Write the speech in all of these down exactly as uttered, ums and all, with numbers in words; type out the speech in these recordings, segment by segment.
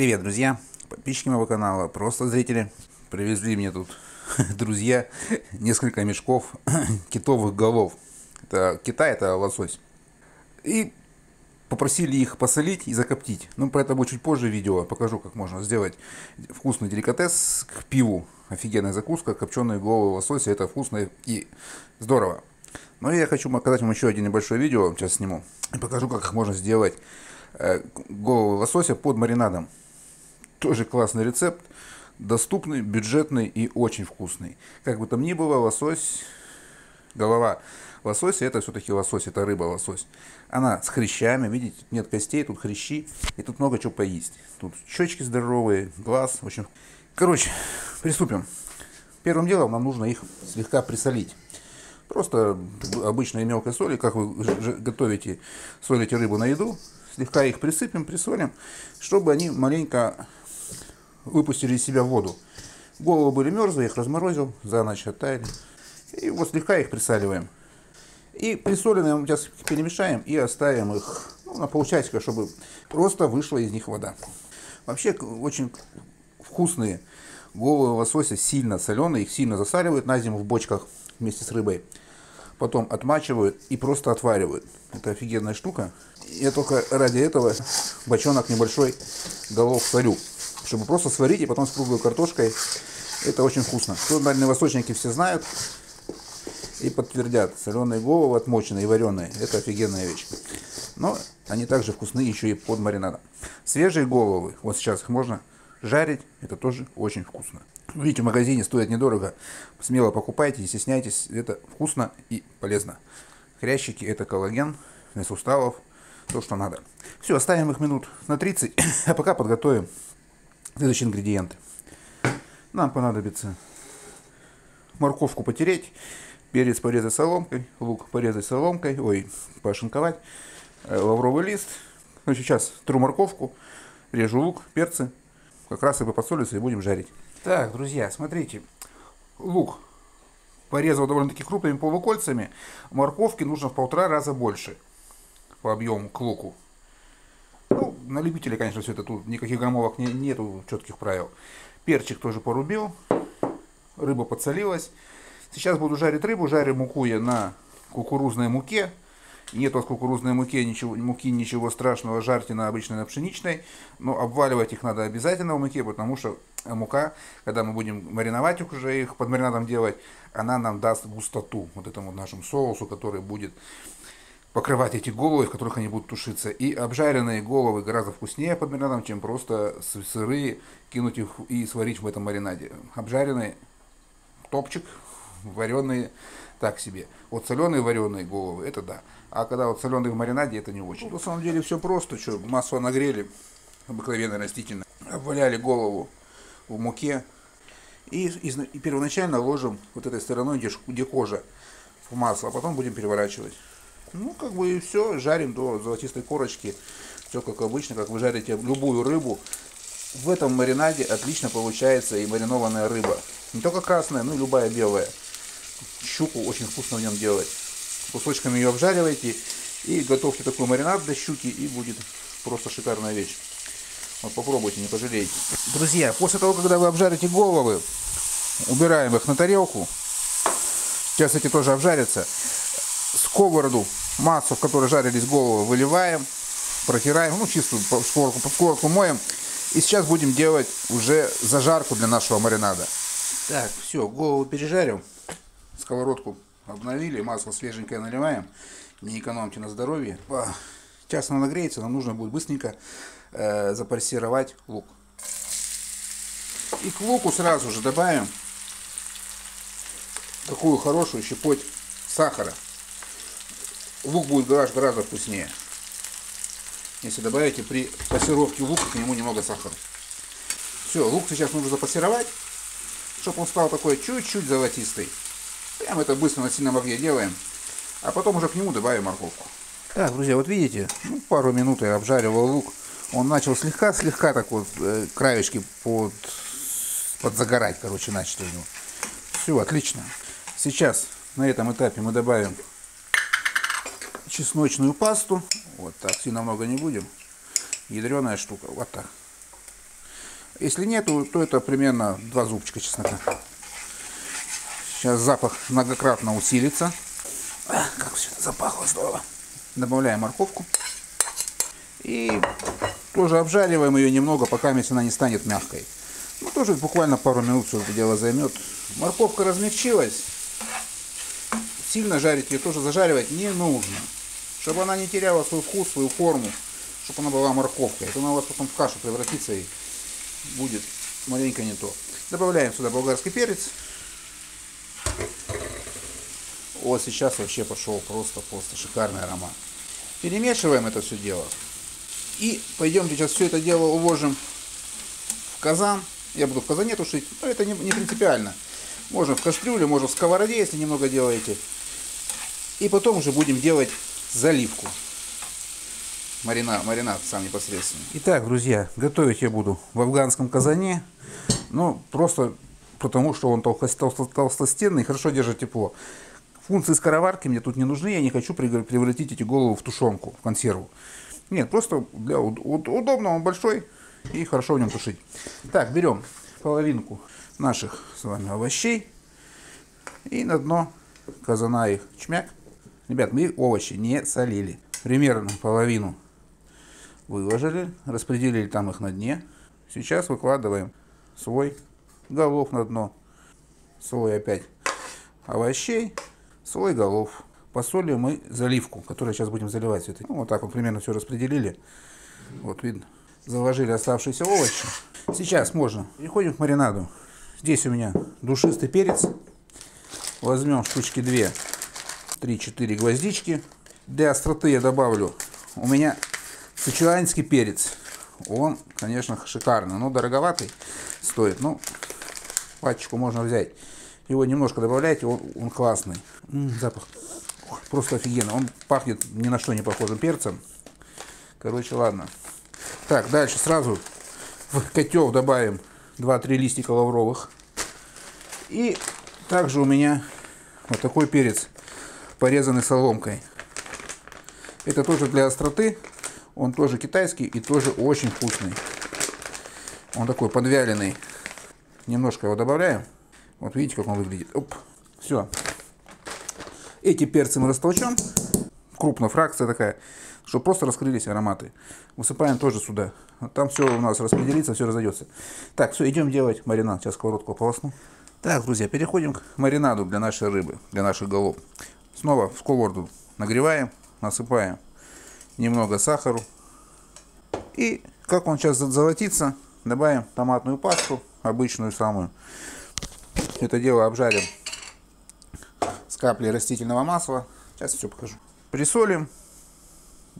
Привет, друзья, подписчики моего канала, просто зрители. Привезли мне тут, друзья, несколько мешков китовых голов. Это Китай, это лосось. И попросили их посолить и закоптить. Ну, про это будет чуть позже видео. Покажу, как можно сделать вкусный деликатес к пиву. Офигенная закуска, копченые головы лосося. Это вкусно и здорово. Но я хочу показать вам еще один небольшое видео. Сейчас сниму. И покажу, как их можно сделать головы лосося под маринадом. Тоже классный рецепт, доступный, бюджетный и очень вкусный. Как бы там ни было, лосось, голова лосося, это все-таки лосось, это рыба лосось. Она с хрящами, видите, нет костей, тут хрящи, и тут много чего поесть. Тут щечки здоровые, глаз, в общем. Короче, приступим. Первым делом нам нужно их слегка присолить. Просто обычной мелкой соли, как вы готовите, солите рыбу на еду. Слегка их присыпем, присолим, чтобы они маленько выпустили из себя воду. Головы были мерзлые, их разморозил, за ночь оттаяли. И вот слегка их присаливаем. И присоленные мы сейчас перемешаем и оставим их, ну, на полчасика, чтобы просто вышла из них вода. Вообще очень вкусные головы лосося, сильно соленые, их сильно засаливают на зиму в бочках вместе с рыбой. Потом отмачивают и просто отваривают. Это офигенная штука. Я только ради этого бочонок небольшой голов сварю. Чтобы просто сварить и потом с круглой картошкой. Это очень вкусно. Тут дальневосточники все знают и подтвердят. Соленые головы, отмоченные и вареные. Это офигенная вещь. Но они также вкусны еще и под маринадом. Свежие головы, вот сейчас их можно жарить. Это тоже очень вкусно. Видите, в магазине стоит недорого. Смело покупайте, не стесняйтесь. Это вкусно и полезно. Хрящики — это коллаген для суставов. То, что надо. Все, оставим их минут на тридцать. А пока подготовим следующие ингредиенты. Нам понадобится морковку потереть. Перец порезать соломкой. Лук порезать соломкой. Ой, пошинковать. Лавровый лист. Ну, сейчас тру морковку. Режу лук, перцы. Как раз и подсолится, и будем жарить. Так, друзья, смотрите, лук порезал довольно-таки крупными полукольцами, морковки нужно в полтора раза больше по объему к луку. Ну, на любителя, конечно, все это, тут никаких граммовок не, нету, четких правил. Перчик тоже порубил, рыба подсолилась. Сейчас буду жарить рыбу, жарю муку я на кукурузной муке. Нет у вас кукурузной муки ничего, муки, ничего страшного, жарьте на обычной, на пшеничной. Но обваливать их надо обязательно в муке, потому что мука, когда мы будем мариновать их уже, их под маринадом делать, она нам даст густоту вот этому нашему соусу, который будет покрывать эти головы, в которых они будут тушиться. И обжаренные головы гораздо вкуснее под маринадом, чем просто сырые, кинуть их и сварить в этом маринаде. Обжаренный топчик, вареные так себе. Вот соленые вареные головы, это да. А когда вот соленые в маринаде, это не очень. Ну, на самом деле все просто. Что, масло нагрели, обыкновенное растительное. Обваляли голову в муке. И, и первоначально ложим вот этой стороной, где, где кожа, в масло. А потом будем переворачивать. Ну, как бы и все. Жарим до золотистой корочки. Все как обычно, как вы жарите любую рыбу. В этом маринаде отлично получается и маринованная рыба. Не только красная, но и любая белая. Щуку очень вкусно в нем делать. Кусочками ее обжариваете и готовьте такой маринад для щуки, и будет просто шикарная вещь. Вот попробуйте, не пожалеете. Друзья, после того, когда вы обжарите головы, убираем их на тарелку. Сейчас эти тоже обжарятся. Сковороду, массу, в которой жарились головы, выливаем, протираем, ну чистую сковородку, сковородку моем. И сейчас будем делать уже зажарку для нашего маринада. Так, все, голову пережарим. Сковородку обновили, масло свеженькое наливаем, не экономьте на здоровье. Сейчас она нагреется, нам нужно будет быстренько э, запрессировать лук. И к луку сразу же добавим такую хорошую щепоть сахара. Лук будет гораздо, гораздо вкуснее, если добавите при пассировке лука к нему немного сахара. Все, лук сейчас нужно запрессировать, чтобы он стал такой чуть-чуть золотистый. Прямо это быстро на сильном огне делаем, а потом уже к нему добавим морковку. Так, друзья, вот видите, ну, пару минут я обжаривал лук, он начал слегка-слегка так вот э, краешки под, подзагорать, короче, начал у него. Все, отлично. Сейчас на этом этапе мы добавим чесночную пасту, вот так, сильно много не будем, ядреная штука, вот так. Если нет, то это примерно два зубчика чеснока. Сейчас запах многократно усилится. А, как все это запахло здорово. Добавляем морковку. И тоже обжариваем ее немного, пока она не станет мягкой. Ну, тоже буквально пару минут все это дело займет. Морковка размягчилась. Сильно жарить ее тоже зажаривать не нужно. Чтобы она не теряла свой вкус, свою форму. Чтобы она была морковкой. Это она у вас потом в кашу превратится и будет маленько не то. Добавляем сюда болгарский перец. Вот сейчас вообще пошел просто-просто шикарный аромат. Перемешиваем это все дело. И пойдем сейчас все это дело уложим в казан. Я буду в казане тушить, но это не, не принципиально. Можно в кастрюле, можно в сковороде, если немного делаете. И потом уже будем делать заливку. Маринад, маринад сам непосредственно. Итак, друзья, готовить я буду в афганском казане. Ну, просто потому, что он толсто, толсто, толстостенный и хорошо держит тепло. Функции скороварки мне тут не нужны. Я не хочу превратить эти головы в тушенку, в консерву. Нет, просто для удобного, он большой и хорошо в нем тушить. Так, берем половинку наших с вами овощей. И на дно казана их чмяк. Ребят, мы овощи не солили. Примерно половину выложили, распределили там их на дне. Сейчас выкладываем слой голов на дно, слой опять овощей, слой голов. Посолим мы заливку, которую сейчас будем заливать. Ну, вот так вот примерно все распределили. Вот видно. Заложили оставшиеся овощи. Сейчас можно. Переходим к маринаду. Здесь у меня душистый перец. Возьмем штучки две, три, четыре гвоздички. Для остроты я добавлю. У меня сычуанский перец. Он, конечно, шикарный, но дороговатый стоит. Ну, пачку можно взять. Его немножко добавляйте, он, он классный. М-м, запах просто офигенно. Он пахнет ни на что не похожим перцем. Короче, ладно. Так, дальше сразу в котел добавим два-три листика лавровых. И также у меня вот такой перец, порезанный соломкой. Это тоже для остроты. Он тоже китайский и тоже очень вкусный. Он такой подвяленный. Немножко его добавляем. Вот видите, как он выглядит. Оп. Все. Эти перцы мы растолчем. Крупная фракция такая, чтобы просто раскрылись ароматы. Высыпаем тоже сюда. Там все у нас распределится, все разойдется. Так, все, идем делать маринад. Сейчас сковородку ополосну. Так, друзья, переходим к маринаду для нашей рыбы, для наших голов. Снова в сковороду нагреваем. Насыпаем немного сахару. И как он сейчас золотится, добавим томатную пасту, обычную самую. Это дело обжарим с каплей растительного масла. Сейчас все покажу. Присолим.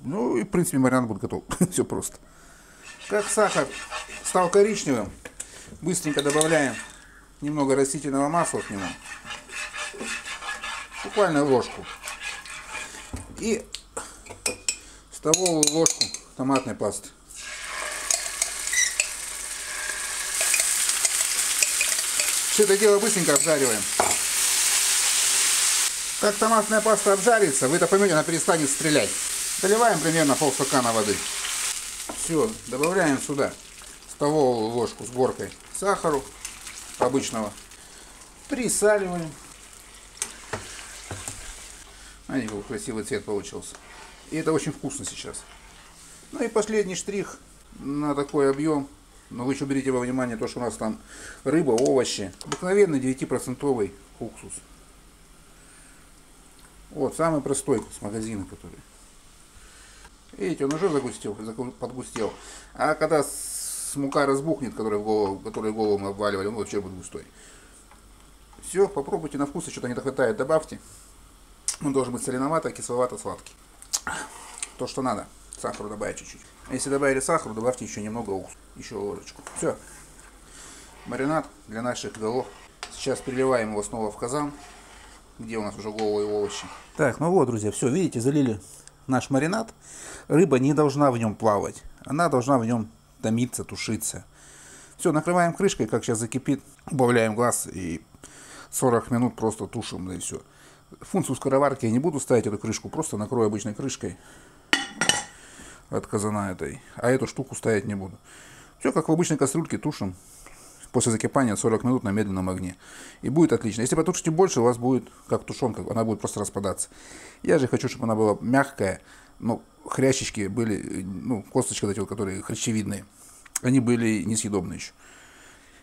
Ну и в принципе маринад будет готов. Все просто. Как сахар стал коричневым, быстренько добавляем немного растительного масла к нему. Буквально ложку. И столовую ложку томатной пасты. Все это дело быстренько обжариваем. Как томатная паста обжарится, вы это поймете, она перестанет стрелять. Доливаем примерно полстакана воды. Все, добавляем сюда столовую ложку с горкой сахара обычного. Присаливаем. Смотрите, какой красивый цвет получился. И это очень вкусно сейчас. Ну и последний штрих на такой объем. Но вы еще берите во внимание то, что у нас там рыба, овощи. Обыкновенный девять процентов уксус. Вот, самый простой с магазина, который. Видите, он уже загустел, подгустел. А когда с мука разбухнет, которую голову, которую голову мы обваливали, он вообще будет густой. Все, попробуйте на вкус, что-то не хватает, добавьте. Он должен быть соленовато, кисловато, сладкий. То, что надо. Сахару добавить чуть-чуть. Если добавили сахару, добавьте еще немного уксуса. Еще ложечку. Все. Маринад для наших голов. Сейчас переливаем его снова в казан, где у нас уже головы и овощи. Так, ну вот, друзья, все, видите, залили наш маринад. Рыба не должна в нем плавать. Она должна в нем томиться, тушиться. Все, накрываем крышкой, как сейчас закипит. Убавляем газ и сорок минут просто тушим, да и все. Функцию скороварки я не буду ставить, эту крышку просто накрою обычной крышкой от казана этой, а эту штуку ставить не буду. Все как в обычной кастрюльке, тушим после закипания сорок минут на медленном огне. И будет отлично. Если потушите больше, у вас будет как тушенка, она будет просто распадаться. Я же хочу, чтобы она была мягкая, но хрящички были, ну, косточки вот эти, которые хрящевидные, они были несъедобные еще.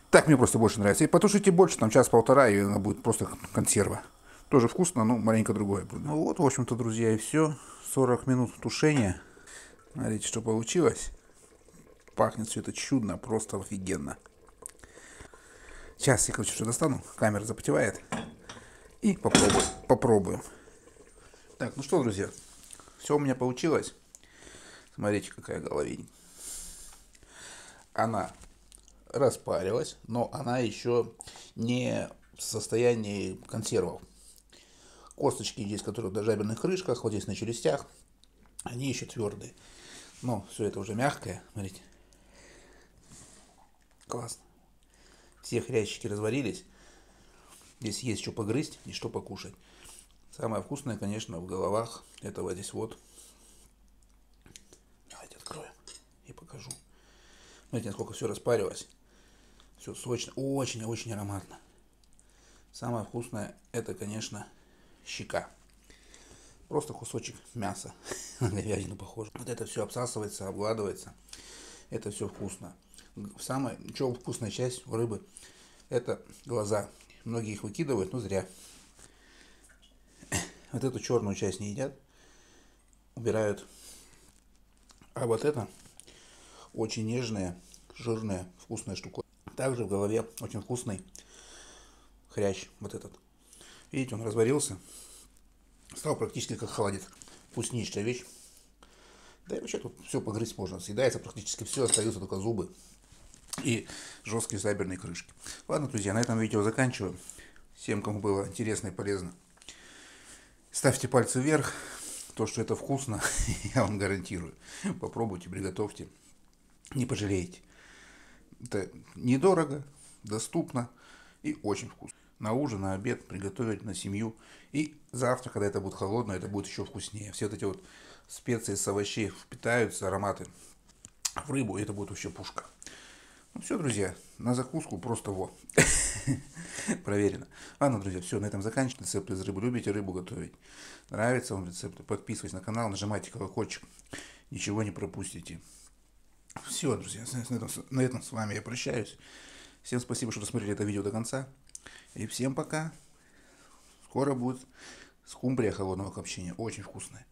Так мне просто больше нравится. И потушите больше, там час-полтора, и она будет просто консерва. Тоже вкусно, но маленько другое будет. Ну вот, в общем-то, друзья, и все. сорок минут тушения. Смотрите, что получилось. Пахнет все это чудно, просто офигенно. Сейчас я, короче, что достану. Камера запотевает. И попробую. Попробуем. Так, ну что, друзья. Все у меня получилось. Смотрите, какая головень. Она распарилась, но она еще не в состоянии консервов. Косточки здесь, которые на жабельных крышках, вот здесь на челюстях, они еще твердые. Но все это уже мягкое. Смотрите. Классно. Все хрящики разварились. Здесь есть что погрызть и что покушать. Самое вкусное, конечно, в головах этого здесь вот. Давайте откроем и покажу. Смотрите, насколько все распарилось. Все сочно. Очень-очень ароматно. Самое вкусное это, конечно, щека. Просто кусочек мяса. На говядину похоже. Вот это все обсасывается, обгладывается. Это все вкусно. Самая, что вкусная часть у рыбы, это глаза. Многие их выкидывают, но зря. Вот эту черную часть не едят, убирают. А вот это очень нежная, жирная, вкусная штука. Также в голове очень вкусный хрящ, вот этот. Видите, он разварился, стал практически как холодец. Вкуснейшая вещь. Да и вообще тут все погрызть можно. Съедается практически все, остаются только зубы и жесткие жаберные крышки. Ладно, друзья, на этом видео заканчиваю. Всем, кому было интересно и полезно, ставьте пальцы вверх. То, что это вкусно, я вам гарантирую. Попробуйте, приготовьте. Не пожалеете. Это недорого, доступно и очень вкусно. На ужин, на обед приготовить на семью. И завтра, когда это будет холодно, это будет еще вкуснее. Все вот эти вот специи с овощей впитаются, ароматы в рыбу, и это будет вообще пушка. Ну все, друзья, на закуску просто вот. Проверено. Ладно, друзья, все, на этом заканчиваем. Рецепты из рыбы. Любите рыбу готовить? Нравится вам рецепт? Подписывайтесь на канал, нажимайте колокольчик. Ничего не пропустите. Все, друзья, на этом, на этом с вами я прощаюсь. Всем спасибо, что досмотрели это видео до конца. И всем пока. Скоро будет скумбрия холодного копчения. Очень вкусная.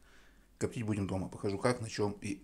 Коптить будем дома. Покажу как, на чем и